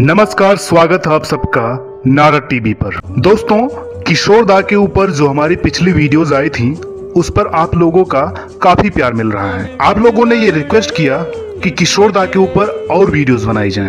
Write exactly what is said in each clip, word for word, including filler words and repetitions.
नमस्कार, स्वागत है आप सबका नारद टीवी पर। दोस्तों, किशोर दा के ऊपर जो हमारी पिछली वीडियोस आई थी उस पर आप लोगों का काफी प्यार मिल रहा है। आप लोगों ने ये रिक्वेस्ट किया कि किशोर दा के ऊपर और वीडियोस बनाई जाएं।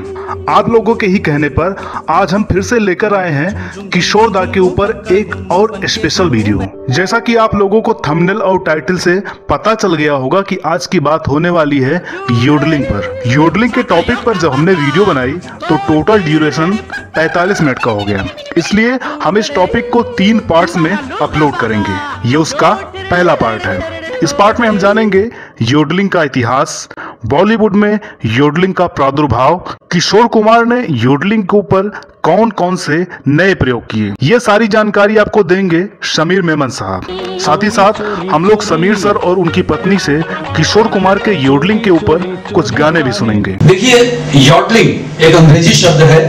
आप लोगों के ही कहने पर आज हम फिर से लेकर आए हैं किशोर दा के ऊपर एक और स्पेशल वीडियो। जैसा कि आप लोगों को थंबनेल और टाइटल से पता चल गया होगा कि आज की बात होने वाली है योडलिंग पर। योडलिंग के टॉपिक पर जब हमने वीडियो बनाई तो टोटल ड्यूरेशन पैंतालीस मिनट का हो गया, इसलिए हम इस टॉपिक को तीन पार्ट्स में अपलोड करेंगे। ये उसका पहला पार्ट है। इस पार्ट में हम जानेंगे योडलिंग का इतिहास, बॉलीवुड में योडलिंग का प्रादुर्भाव, किशोर कुमार ने योडलिंग के ऊपर कौन कौन से नए प्रयोग किए, ये सारी जानकारी आपको देंगे समीर मेमन साहब। साथ ही साथ हम लोग समीर सर और उनकी पत्नी से किशोर कुमार के योडलिंग के ऊपर कुछ गाने भी सुनेंगे। देखिए, योडलिंग एक अंग्रेजी शब्द है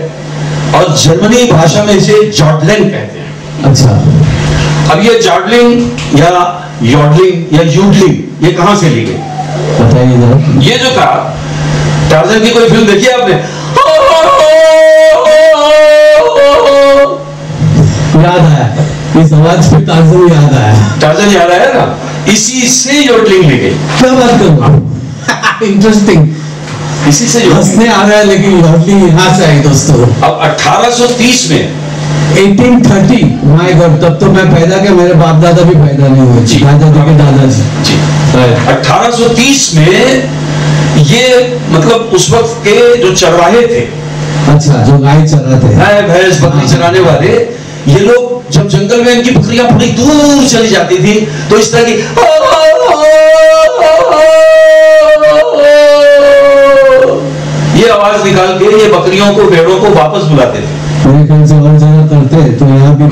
और जर्मनी भाषा में इसे योडलिंग कहते हैं। अच्छा, अब ये योडलिंग या योडलिंग या यूडलिंग ये कहाँ से ली गई बताइए। ये जो था टार्जन की कोई फिल्म देखी है आपने? याद है इस आवाज पे टार्जन याद आया। टार्जन याद आया ना, इसी से योडलिंग ली गई। क्या बात करूं, इंटरेस्टिंग। इसी से हंसने आ रहा है लेकिन योडलिंग यहाँ से आई दोस्तों। अब अठारह सौ तीस में अठारह सौ तीस, माय गॉड, तब तो मैं पैदा के मेरे बाप दादा भी पैदा नहीं हुए जी, दादा के दादाजी जी। अठारह सौ तीस में ये मतलब उस वक्त के जो चरवाहे थे, अच्छा जो गाय चराते गाय भैंस बकरी चराने वाले, ये लोग जब जंगल में इनकी बकरियां बड़ी दूर चली जाती थी तो इस तरह की ये आवाज निकाल के ये बकरियों को भेड़ों को वापस बुलाते थे। करते तो यहाँ भी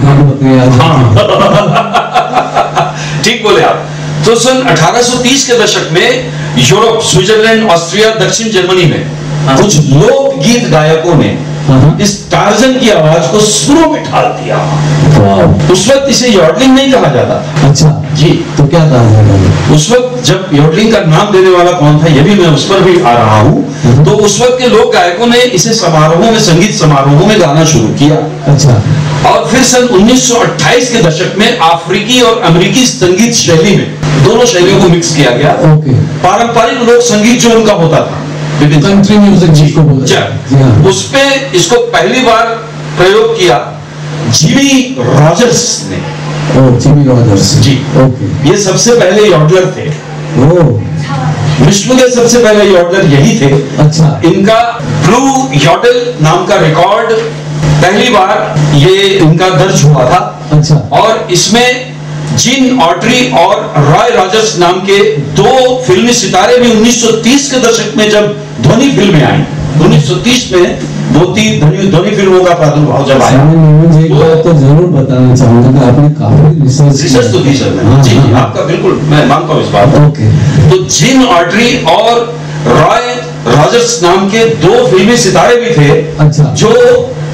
ठीक बोले आप। तो सन अठारह सौ तीस के दशक में यूरोप, स्विट्जरलैंड, ऑस्ट्रिया, दक्षिण जर्मनी में कुछ लोकगीत गायकों ने इस टार्जन की आवाज को सुरों में ढाल दिया। उस वक्त इसे योडलिंग नहीं कहा जाता था। अच्छा जी, तो क्या कहा जाता था उस वक्त? जब योडलिंग का नाम देने वाला कौन था, ये भी मैं उस पर भी आ रहा हूँ। तो उस वक्त के लोक गायकों ने इसे समारोहों में, संगीत समारोहों में गाना शुरू किया। अच्छा, और फिर सन उन्नीस सौ अट्ठाईस के दशक में अफ्रीकी और अमेरिकी संगीत शैली में दोनों शैलियों को मिक्स किया गया। पारंपरिक लोक संगीत जो उनका होता था, कंट्री म्यूजिक जिसको बोलते हैं, उसपे इसको पहली बार प्रयोग किया जिमी रॉजर्स ने। ओ, जिमी रॉजर्स जी, ओके। ये सबसे पहले यॉडलर थे। ओ, विश्व के सबसे पहले यॉडलर यही थे। अच्छा, इनका ब्लू यॉडल नाम का रिकॉर्ड पहली बार ये इनका दर्ज हुआ था। अच्छा, और इसमें जीन ऑटरी और रॉय रॉजर्स नाम के दो फिल्मी सितारे भी उन्नीस सौ तीस के दशक में, जब ध्वनि फिल्में आई, उन्नीस सौ तीस में दो तीन ध्वनि फिल्मों का प्रादुर्भाव जब आया। मुझे एक बात तो जरूर बताना चाहूंगा कि आपने काफी रिसर्च रिसर्च तो की सर। जी, आपका बिल्कुल, मैं मानता हूँ इस बात। ओके, तो जीन ऑटरी और रॉय रॉजर्स नाम के दो फिल्मी सितारे भी थे। अच्छा, जो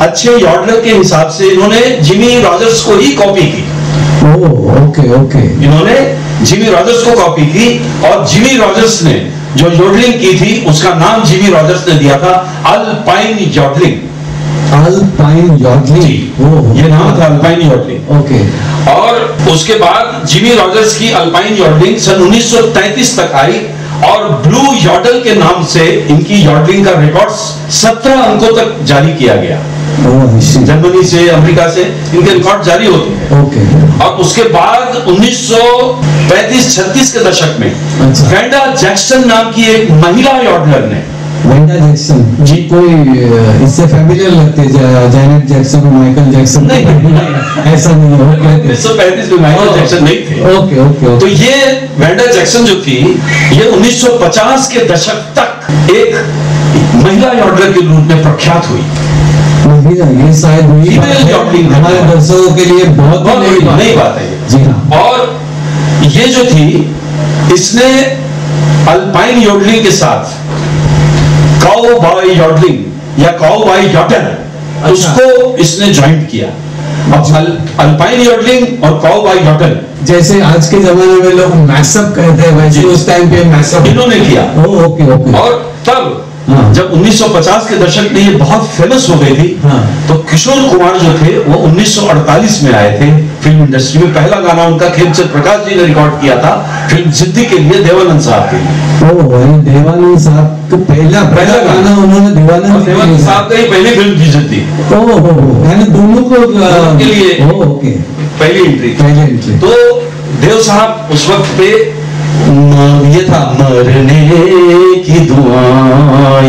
अच्छे यॉडलर के हिसाब से इन्होंने जिमी रॉजर्स को ही कॉपी की। ओके ओके ओके इन्होंने जिमी रॉजर्स को कॉपी की और जिमी रॉजर्स ने जो योडलिंग की थी उसका नाम जिमी रॉजर्स ने दिया था Alpine yodelling. Alpine yodelling, oh, ये नाम था अल्पाइन योडलिंग। ओके, और उसके बाद जिमी रॉजर्स की अल्पाइन योडलिंग सन उन्नीस सौ तैंतीस तक आई और ब्लू यॉडल के नाम से इनकी यॉडलिंग का रिकॉर्ड सत्रह अंकों तक जारी किया गया। जर्मनी से, अमेरिका से इनके रिकॉर्ड जारी होते हैं। ओके, और उसके बाद उन्नीस सौ पैंतीस छत्तीस के दशक में वैंडा जैक्सन नाम की एक महिला यॉडलर ने, वैंडा जैक्सन जी, कोई इससे फैमिलियर लगते हैं जैनेट जैक्सन, माइकल जैक्सन? नहीं, ऐसा नहीं हो गया। उन्नीस सौ पैंतीस में माइकल जैक्सन नहीं थे। ओके ओके, तो ये वैंडा जैक्सन जो थी ये उन्नीस सौ पचास के दशक तक एक महिला यॉडलर के रूप में प्रख्यात हुई। ये शायद हमारे दर्शकों के लिए बहुत बहुत नई बात है जी। और ये जो थी इसने अल्पाइन योडलिंग के साथ काउबॉय योडलिंग या काउबॉय यॉडल, अच्छा, उसको इसने ज्वाइंट किया। अल, अल्पाइन योडलिंग और काउबॉय यॉडल, जैसे आज के जमाने में लोग मैसअप कहते हैं, वैसे उस टाइम पे मैसअप इन्होंने किया। ओ, ओके ओके। और तब हाँ। जब उन्नीस सौ पचास के दशक में ये बहुत फेमस हो गई थी हाँ। तो किशोर कुमार जो थे वो उन्नीस सौ अड़तालीस में आए थे फिल्म इंडस्ट्री में। पहला गाना उनका खेमचंद प्रकाश जी ने रिकॉर्ड किया था फिल्म जिद्दी के लिए, देवानंद साहब के लिए। ओह भाई, देवानंद साहब तो पहला पहला गाना उन्होंने देवानंद देवानंद साहब का ही पहली फिल्म थी जिद्दी। ओह, यानी दोनों को के लिए ओके पहली एंट्री पहली एंट्री तो देव साहब उस वक्त पे ये था, मरने की दुआएं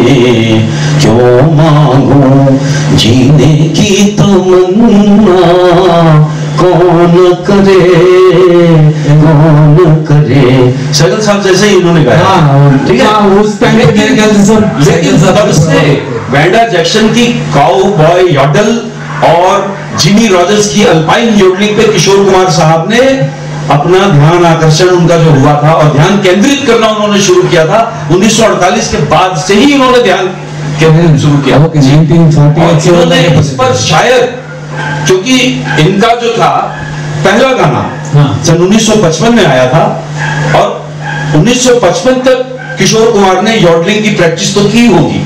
क्यों मांगो जीने की तमन्ना कौन करे कौन करे। सगल साहब जैसे ही इन्होंने गाया, ठीक है उस टाइम पे। लेकिन तब से वैंडा जैक्सन की काउबॉय यॉडल और जिमी रॉजर्स की अल्पाइन योडलिंग पे किशोर कुमार साहब ने अपना ध्यान आकर्षण उनका जो हुआ था और ध्यान केंद्रित करना उन्होंने शुरू किया था। उन्नीस सौ अड़तालीस के बाद से ही उन्होंने ध्यान केंद्रित शुरू किया। उन्होंने इस पर शायद, क्योंकि इनका जो था पहला गाना सन उन्नीस सौ पचपन में आया था और उन्नीस सौ पचपन तक किशोर कुमार ने यॉडलिंग की प्रैक्टिस तो की होगी।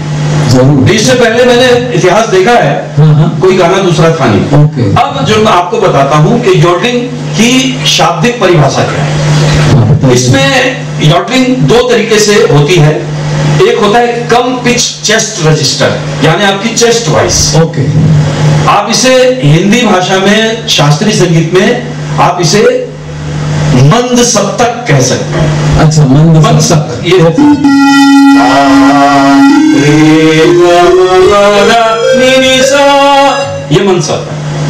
इससे पहले मैंने इतिहास देखा है, कोई गाना दूसरा था नहीं। अब जो मैं आपको बताता हूं कि यॉडलिंग की शाब्दिक परिभाषा क्या है। इसमें यॉडलिंग दो तरीके से होती है। एक होता है कम पिच चेस्ट रजिस्टर, यानी आपकी चेस्ट वॉइस। ओके, आप इसे हिंदी भाषा में, शास्त्रीय संगीत में आप इसे मंद सप्तक कह सकते हैं। अच्छा, मंद मंद सप्तक ये होती है। ये मन सा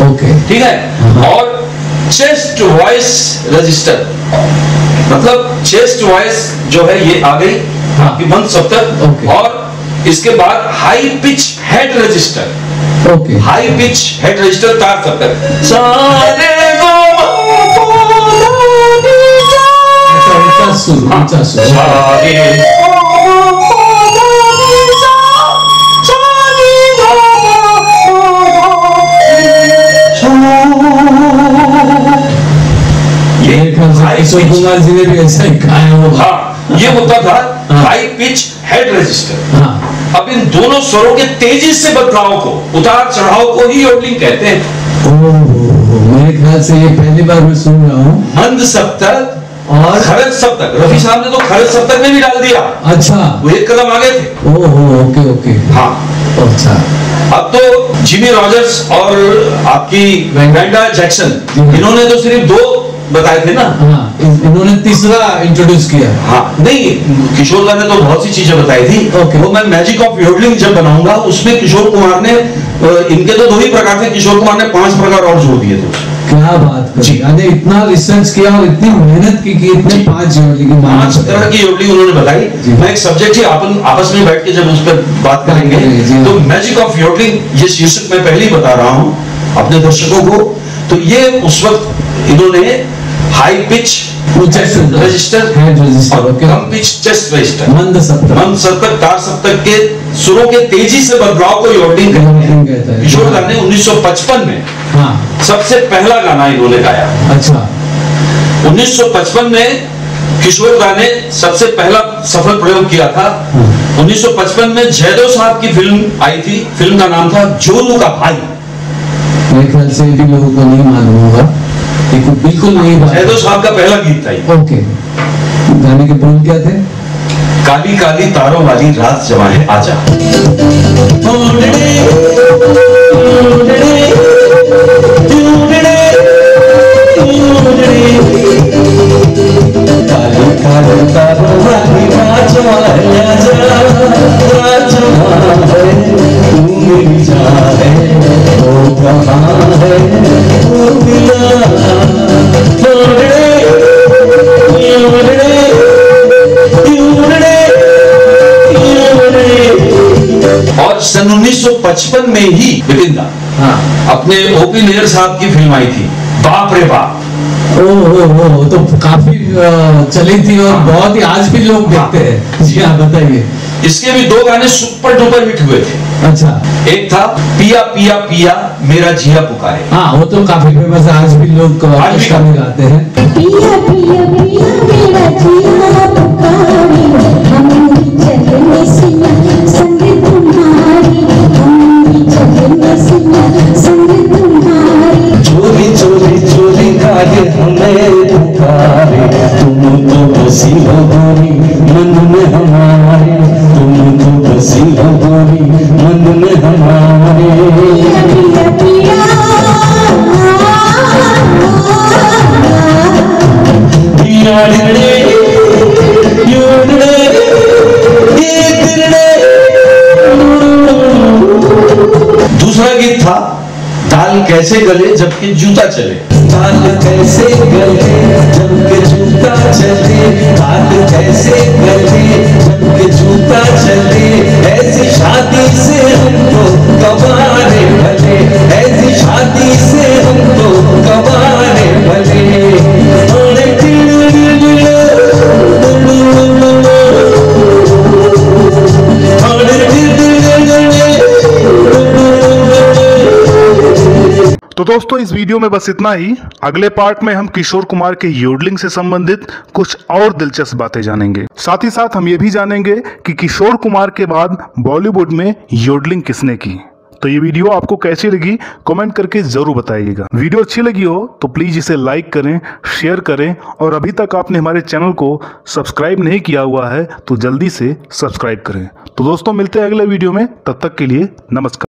ओके, ठीक है। और चेस्ट वॉइस रजिस्टर, मतलब चेस्ट वॉइस जो है ये आ गई आपकी मन सप्तक। और इसके बाद high pitch head register, okay high pitch head register तार सप्तक। सारे किशोर जी ने भी ऐसा ही कहा, ये होता था हाई पिच हेड रजिस्टर। अब इन दोनों स्वरों के तेजी से बदलाव को, उतार चढ़ाव को ही योडलिंग कहते हैं। ओह, मेरे ख्याल से ये पहली बार मैं सुन रहा हूँ। मंद सप्तक और खरज सप्तक, रफी साहब ने तो खरज सप्तक में भी डाल दिया। अच्छा, वो एक कदम आगे थे। ओह ओके ओके, हाँ अच्छा। अब तो जिमी रॉजर्स और आपकी वैंडा जैक्सन, इन्होंने तो सिर्फ दो बताए थे ना, हाँ, इन्होंने तीसरा इंट्रोड्यूस किया। हाँ नहीं, किशोर दा ने तो बहुत सी चीजें बताई थी। okay. वो मैं मैजिक ऑफ योडलिंग जब बनाऊंगा उसमें किशोर कुमार ने, इनके तो दो ही प्रकार थे, किशोर कुमार ने पांच प्रकार और जोड़ दिए थे। क्या बात कर, यानी इतना रिसर्च किया और इतनी मेहनत की कि इतने पांच योडलिंग पांच तरह की योडलिंग उन्होंने बताई। मैं एक सब्जेक्ट ही आपन आपस में बैठ के जब उस पर बात करेंगे तो मैजिक ऑफ योडलिंग, ये शीर्षक मैं पहले ही बता रहा हूँ अपने दर्शकों को। तो ये उस वक्त इन्होंने हाई पिच चेस्ट रजिस्टर और कम पिच चेस्ट रजिस्टर, मंद सप्तक मंद सप्तक तार सप्तक के सुरों के तेजी से बदलाव को यॉडलिंग कहते हैं। किशोर दा ने उन्नीस सौ पचपन में हाँ सबसे पहला गाना इन्होंने गाया। अच्छा, उन्नीस सौ पचपन में किशोर दा ने सबसे पहला सफल प्रयोग किया था। उन्नीस सौ पचपन में जयदेव साहब की फिल्म आई थी, फिल्म का नाम था जोलू का भाई। मेरे ख्याल से भी लोगों को नहीं मालूम होगा, बिल्कुल नहीं। जयदेव साहब का पहला गीत था। ओके, गाने के बोल क्या थे? काली काली तारों वाली रात जवाने आजा, काली काली तारों वाली रात जवाने आजा, रात जवाने तू मेरी जान है, वो कहाँ है वो मिला। और सन उन्नीस सौ पचपन में ही विपिन दा हाँ अपने ओपी नेयर साहब की फिल्म आई थी बाप रे बाप। ओहो, तो काफी चली थी और बहुत ही आज भी लोग देखते हैं। जी हाँ, बताइए। इसके भी दो गाने सुपर डुपर हिट हुए थे। अच्छा, एक था पिया पिया पिया मेरा जिया पुकारे। हाँ, वो तो काफी फेमस है, आज भी लोग आज भी गाने गाते हैं। पिया पिया पिया मेरा जिया पुकारे, हम भी चलेंगे कैसे गले जबकि जूता चले, ताल कैसे गले जबकि जूता चले, ताल कैसे गले जबकि जूता चले, ऐसी शादी से हमको कबारे भले, ऐसी शादी से हमको कबारे भले। तो दोस्तों इस वीडियो में बस इतना ही। अगले पार्ट में हम किशोर कुमार के योडलिंग से संबंधित कुछ और दिलचस्प बातें जानेंगे। साथ ही साथ हम ये भी जानेंगे कि किशोर कुमार के बाद बॉलीवुड में योडलिंग किसने की। तो ये वीडियो आपको कैसी लगी कमेंट करके जरूर बताइएगा। वीडियो अच्छी लगी हो तो प्लीज इसे लाइक करें, शेयर करें, और अभी तक आपने हमारे चैनल को सब्सक्राइब नहीं किया हुआ है तो जल्दी से सब्सक्राइब करें। तो दोस्तों मिलते हैं अगले वीडियो में, तब तक के लिए नमस्कार।